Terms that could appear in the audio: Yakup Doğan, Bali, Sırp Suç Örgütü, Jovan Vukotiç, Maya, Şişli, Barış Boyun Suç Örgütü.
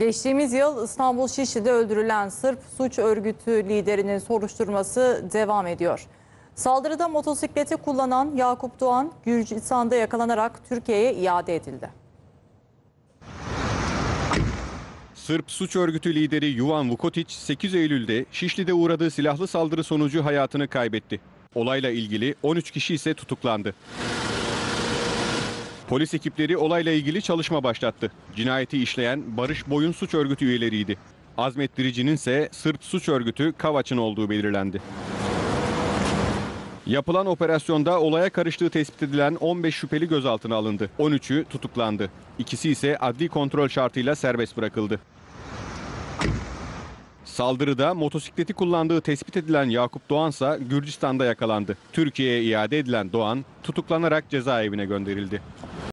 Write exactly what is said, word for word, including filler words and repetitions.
Geçtiğimiz yıl İstanbul Şişli'de öldürülen Sırp Suç Örgütü liderinin soruşturması devam ediyor. Saldırıda motosikleti kullanan Yakup Doğan, Gürcistan'da yakalanarak Türkiye'ye iade edildi. Sırp Suç Örgütü lideri Jovan Vukotiç, sekiz Eylül'de Şişli'de uğradığı silahlı saldırı sonucu hayatını kaybetti. Olayla ilgili on üç kişi ise tutuklandı. Polis ekipleri olayla ilgili çalışma başlattı. Cinayeti işleyen Barış Boyun Suç Örgütü üyeleriydi. Azmettiricinin ise Sırp Suç Örgütü Kavaç'ın olduğu belirlendi. Yapılan operasyonda olaya karıştığı tespit edilen on beş şüpheli gözaltına alındı. on üçü tutuklandı. İkisi ise adli kontrol şartıyla serbest bırakıldı. Saldırıda motosikleti kullandığı tespit edilen Yakup Doğan ise Gürcistan'da yakalandı. Türkiye'ye iade edilen Doğan tutuklanarak cezaevine gönderildi.